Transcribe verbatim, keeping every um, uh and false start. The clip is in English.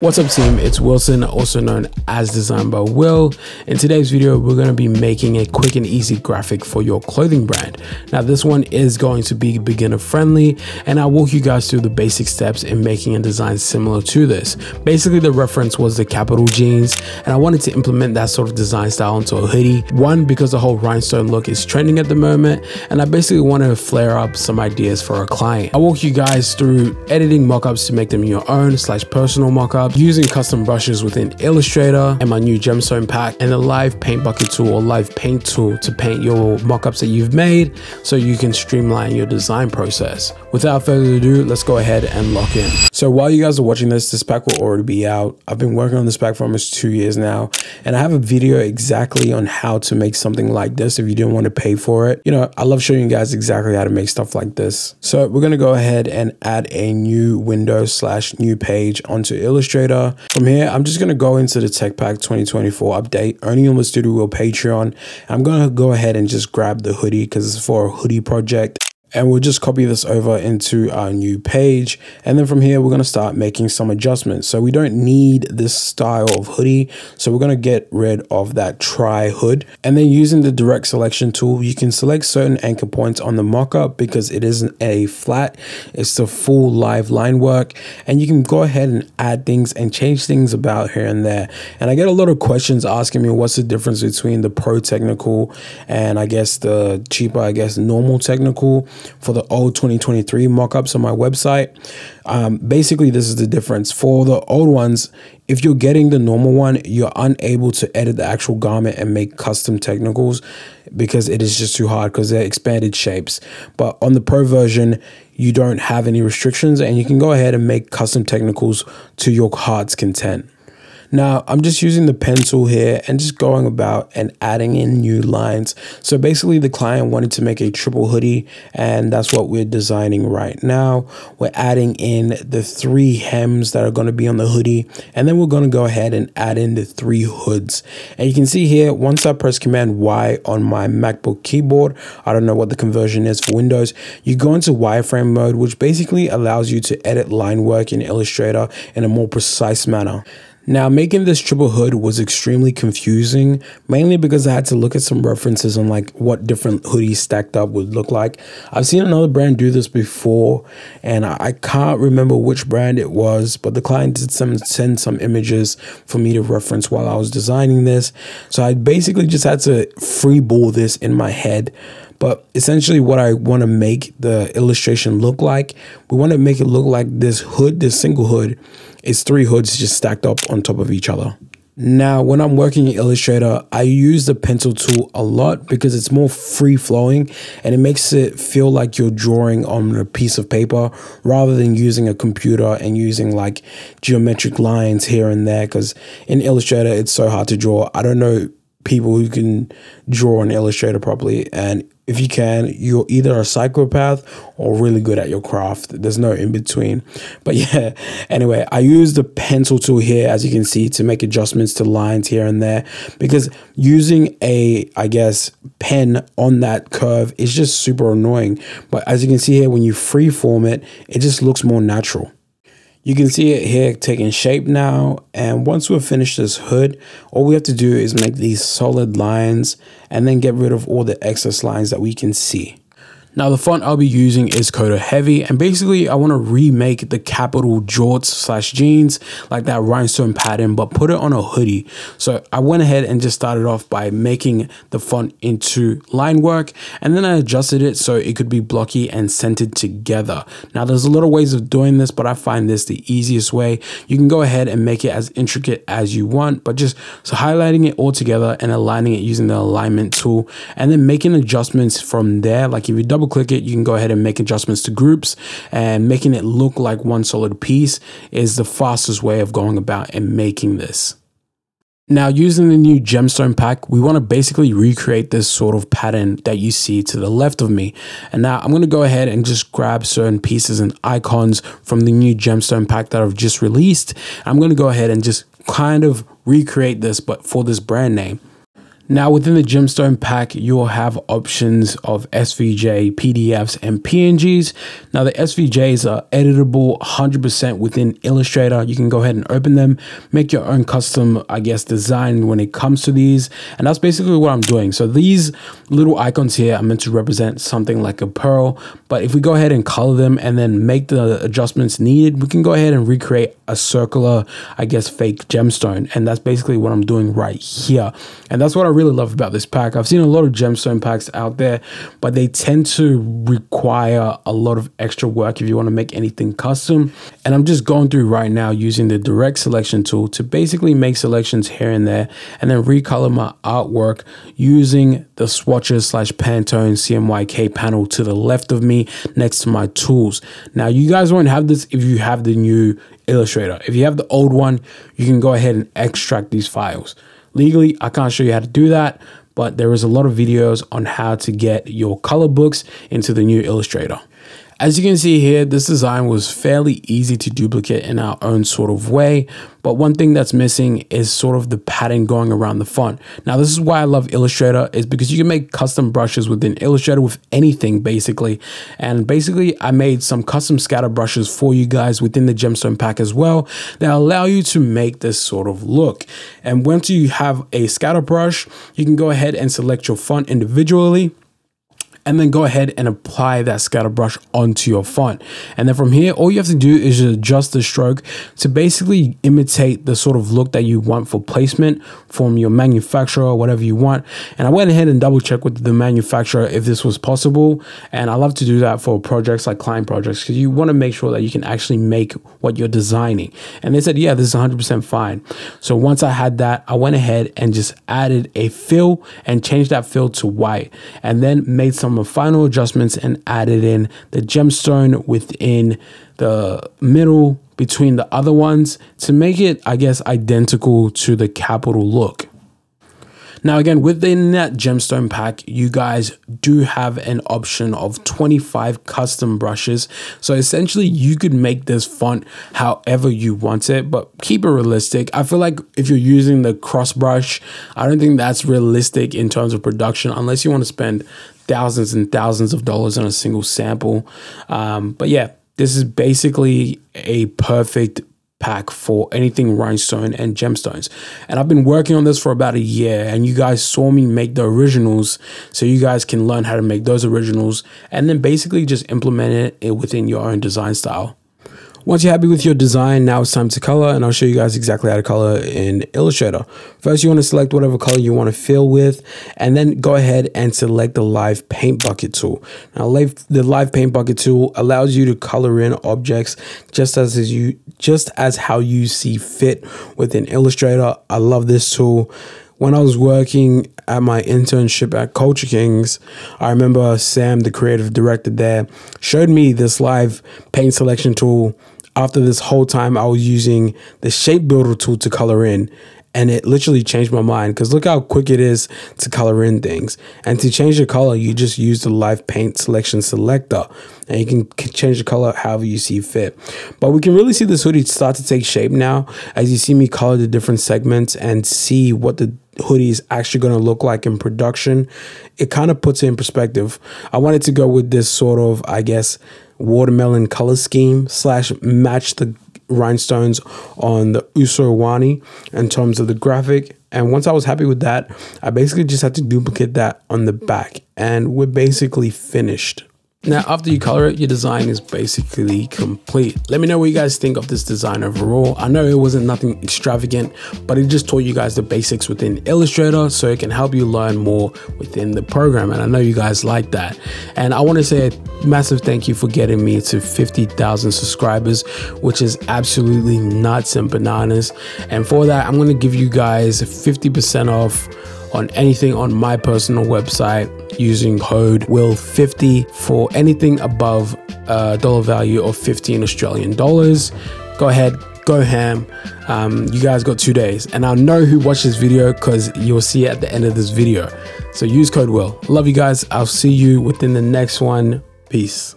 What's up team, it's Wilson, also known as Design by Will. In today's video, we're going to be making a quick and easy graphic for your clothing brand. Now this one is going to be beginner friendly and I'll walk you guys through the basic steps in making a design similar to this. Basically the reference was the Capital Jeans and I wanted to implement that sort of design style into a hoodie. One, because the whole rhinestone look is trending at the moment and I basically want to flare up some ideas for a client. I'll walk you guys through editing mockups to make them your own slash personal mockups, using custom brushes within Illustrator and my new Gemstone pack, and a live paint bucket tool or live paint tool to paint your mockups that you've made so you can streamline your design process. Without further ado, let's go ahead and lock in. So while you guys are watching this, this pack will already be out. I've been working on this pack for almost two years now, and I have a video exactly on how to make something like this if you didn't want to pay for it. You know, I love showing you guys exactly how to make stuff like this. So we're going to go ahead and add a new window slash new page onto Illustrator. From here, I'm just going to go into the Tech Pack twenty twenty-four update, only on the Studio Will Patreon. I'm going to go ahead and just grab the hoodie because it's for a hoodie project. And we'll just copy this over into our new page. And then from here, we're going to start making some adjustments. So we don't need this style of hoodie. So we're going to get rid of that tri hood. And then using the direct selection tool, you can select certain anchor points on the mockup because it isn't a flat, it's the full live line work. And you can go ahead and add things and change things about here and there. And I get a lot of questions asking me what's the difference between the pro technical and I guess the cheaper, I guess, normal technical for the old twenty twenty-three mockups on my website. Um, basically, this is the difference. For the old ones, if you're getting the normal one, you're unable to edit the actual garment and make custom technicals because it is just too hard because they're expanded shapes. But on the pro version, you don't have any restrictions and you can go ahead and make custom technicals to your heart's content. Now, I'm just using the pen tool here and just going about and adding in new lines. So basically the client wanted to make a triple hoodie and that's what we're designing right now. We're adding in the three hems that are going to be on the hoodie, and then we're going to go ahead and add in the three hoods. And you can see here, once I press Command Y on my MacBook keyboard, I don't know what the conversion is for Windows, you go into wireframe mode, which basically allows you to edit line work in Illustrator in a more precise manner. Now, making this triple hood was extremely confusing, mainly because I had to look at some references on like what different hoodies stacked up would look like. I've seen another brand do this before and I can't remember which brand it was, but the client did some, send some images for me to reference while I was designing this. So I basically just had to freeball this in my head. But essentially what I want to make the illustration look like, we want to make it look like this hood, this single hood, is three hoods just stacked up on top of each other. Now, when I'm working in Illustrator, I use the pencil tool a lot because it's more free flowing and it makes it feel like you're drawing on a piece of paper rather than using a computer and using like geometric lines here and there, because in Illustrator, it's so hard to draw. I don't know people who can draw in Illustrator properly, and if you can, you're either a psychopath or really good at your craft. There's no in between. But yeah, anyway, I use the pencil tool here, as you can see, to make adjustments to lines here and there, because using a, I guess, pen on that curve is just super annoying. But as you can see here, when you freeform it, it just looks more natural. You can see it here taking shape now, and once we've finished this hood, all we have to do is make these solid lines and then get rid of all the excess lines that we can see. Now the font I'll be using is Coda Heavy, and basically I want to remake the Capital jorts slash jeans, like that rhinestone pattern, but put it on a hoodie. So I went ahead and just started off by making the font into line work, and then I adjusted it so it could be blocky and centered together. Now there's a lot of ways of doing this, but I find this the easiest way. You can go ahead and make it as intricate as you want, but just so highlighting it all together and aligning it using the alignment tool, and then making adjustments from there. Like if you double click it, you can go ahead and make adjustments to groups, and making it look like one solid piece is the fastest way of going about and making this. Now, using the new Gemstone pack, we want to basically recreate this sort of pattern that you see to the left of me. And now I'm going to go ahead and just grab certain pieces and icons from the new Gemstone pack that I've just released. I'm going to go ahead and just kind of recreate this, but for this brand name. Now within the Gemstone pack, you will have options of S V G, P D Fs, and P N Gs. Now the S V Gs are editable one hundred percent within Illustrator. You can go ahead and open them, make your own custom, I guess, design when it comes to these. And that's basically what I'm doing. So these little icons here are meant to represent something like a pearl. But if we go ahead and color them and then make the adjustments needed, we can go ahead and recreate a circular, I guess, fake gemstone. And that's basically what I'm doing right here. And that's what I really love about this pack. I've seen a lot of gemstone packs out there, but they tend to require a lot of extra work if you want to make anything custom. And I'm just going through right now using the direct selection tool to basically make selections here and there, and then recolor my artwork using the swatches slash Pantone C M Y K panel to the left of me next to my tools. Now you guys won't have this if you have the new Illustrator. If you have the old one, you can go ahead and extract these files. Legally, I can't show you how to do that, but there is a lot of videos on how to get your color books into the new Illustrator. As you can see here, this design was fairly easy to duplicate in our own sort of way, but one thing that's missing is sort of the pattern going around the font. Now, this is why I love Illustrator, is because you can make custom brushes within Illustrator with anything, basically. And basically, I made some custom scatter brushes for you guys within the Gemstone pack as well that allow you to make this sort of look. And once you have a scatter brush, you can go ahead and select your font individually, and then go ahead and apply that scatter brush onto your font. And then from here, all you have to do is adjust the stroke to basically imitate the sort of look that you want for placement from your manufacturer, whatever you want. And I went ahead and double checked with the manufacturer if this was possible. And I love to do that for projects like client projects, because you want to make sure that you can actually make what you're designing. And they said, yeah, this is one hundred percent fine. So once I had that, I went ahead and just added a fill and changed that fill to white, and then made some final adjustments and added in the gemstone within the middle between the other ones to make it, I guess, identical to the capital look. Now, again, within that gemstone pack, you guys do have an option of twenty-five custom brushes. So essentially, you could make this font however you want it, but keep it realistic. I feel like if you're using the cross brush, I don't think that's realistic in terms of production, unless you want to spend thousands and thousands of dollars on a single sample. Um, but yeah, this is basically a perfect pack for anything rhinestone and gemstones. And I've been working on this for about a year, and you guys saw me make the originals, so you guys can learn how to make those originals and then basically just implement it within your own design style. Once you're happy with your design, now it's time to color, and I'll show you guys exactly how to color in Illustrator. First, you want to select whatever color you want to fill with, and then go ahead and select the Live Paint Bucket tool. Now, the Live Paint Bucket tool allows you to color in objects just as you, just as how you see fit within Illustrator. I love this tool. When I was working at my internship at Culture Kings, I remember Sam, the creative director there, showed me this live paint selection tool. After this whole time, I was using the shape builder tool to color in, and it literally changed my mind, because look how quick it is to color in things. And to change the color, you just use the live paint selection selector, and you can change the color however you see fit. But we can really see this hoodie start to take shape now, as you see me color the different segments and see what the hoodie is actually going to look like in production. It kind of puts it in perspective. I wanted to go with this sort of, I guess, watermelon color scheme slash match the rhinestones on the Usawani in terms of the graphic. And once I was happy with that, I basically just had to duplicate that on the back, and we're basically finished. Now, after you color it, your design is basically complete. Let me know what you guys think of this design overall. I know it wasn't nothing extravagant, but it just taught you guys the basics within Illustrator, so it can help you learn more within the program. And I know you guys like that. And I want to say a massive thank you for getting me to fifty thousand subscribers, which is absolutely nuts and bananas. And for that, I'm going to give you guys fifty percent off on anything on my personal website using code W I L fifty for anything above a dollar value of fifteen Australian dollars. Go ahead, go ham. Um, you guys got two days, and I'll know who watched this video because you'll see it at the end of this video. So use code W I L. Love you guys. I'll see you within the next one. Peace.